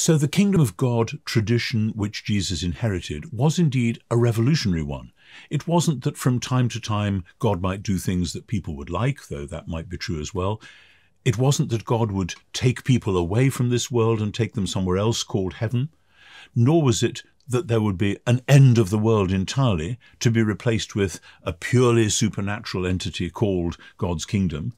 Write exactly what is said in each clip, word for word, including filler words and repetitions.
So the Kingdom of God tradition which Jesus inherited was indeed a revolutionary one. It wasn't that from time to time God might do things that people would like, though that might be true as well. It wasn't that God would take people away from this world and take them somewhere else called heaven, nor was it that there would be an end of the world entirely to be replaced with a purely supernatural entity called God's kingdom.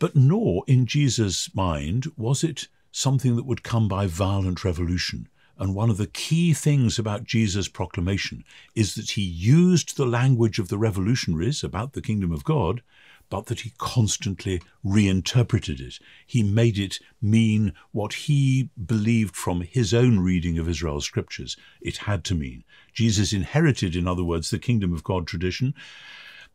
But nor, in Jesus' mind, was it something that would come by violent revolution. And one of the key things about Jesus' proclamation is that he used the language of the revolutionaries about the Kingdom of God, but that he constantly reinterpreted it. He made it mean what he believed from his own reading of Israel's scriptures it had to mean. Jesus inherited, in other words, the Kingdom of God tradition,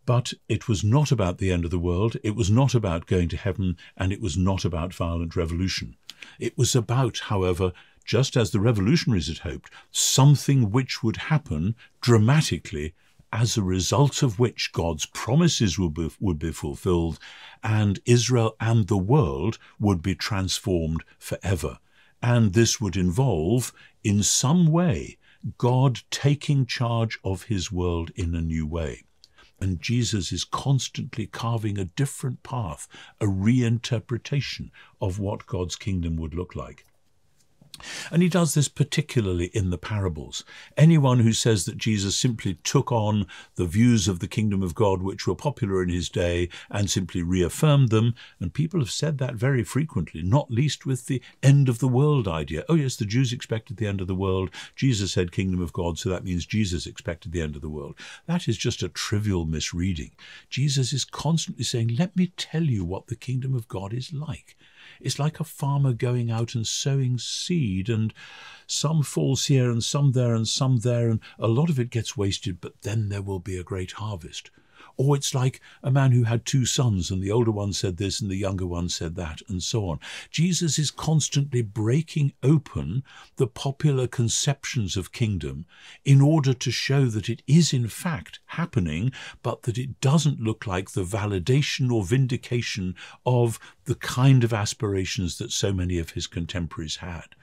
but it was not about the end of the world, it was not about going to heaven, and it was not about violent revolution. It was about, however, just as the revolutionaries had hoped, something which would happen dramatically as a result of which God's promises would be, would be fulfilled and Israel and the world would be transformed forever. And this would involve, in some way, God taking charge of his world in a new way. And Jesus is constantly carving a different path, a reinterpretation of what God's kingdom would look like. And he does this particularly in the parables. Anyone who says that Jesus simply took on the views of the kingdom of God which were popular in his day and simply reaffirmed them, and people have said that very frequently, not least with the end of the world idea. Oh yes, the Jews expected the end of the world. Jesus said kingdom of God, so that means Jesus expected the end of the world. That is just a trivial misreading. Jesus is constantly saying, let me tell you what the kingdom of God is like. It's like a farmer going out and sowing seed, and some falls here and some there and some there, and a lot of it gets wasted, but then there will be a great harvest. Or it's like a man who had two sons, and the older one said this and the younger one said that, and so on. Jesus is constantly breaking open the popular conceptions of kingdom in order to show that it is in fact happening, but that it doesn't look like the validation or vindication of the kind of aspirations that so many of his contemporaries had.